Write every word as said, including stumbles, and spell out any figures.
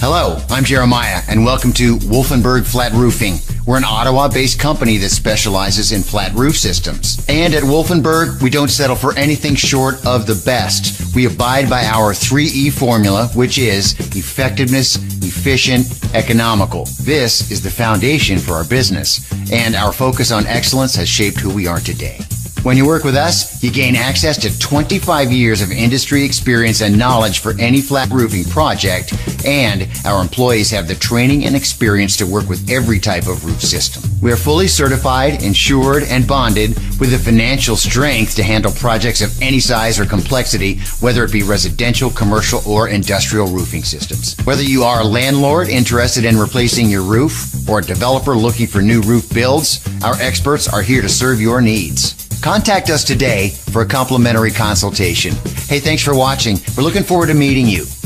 Hello, I'm Jeremiah, and welcome to Wolfenburg Flat Roofing. We're an Ottawa-based company that specializes in flat roof systems. And at Wolfenburg, we don't settle for anything short of the best. We abide by our three E formula, which is effectiveness, efficient, economical. This is the foundation for our business, and our focus on excellence has shaped who we are today. When you work with us, you gain access to twenty-five years of industry experience and knowledge for any flat roofing project, and our employees have the training and experience to work with every type of roof system. We are fully certified, insured, and bonded with the financial strength to handle projects of any size or complexity, whether it be residential, commercial, or industrial roofing systems. Whether you are a landlord interested in replacing your roof or a developer looking for new roof builds, our experts are here to serve your needs. Contact us today for a complimentary consultation. Hey, thanks for watching. We're looking forward to meeting you.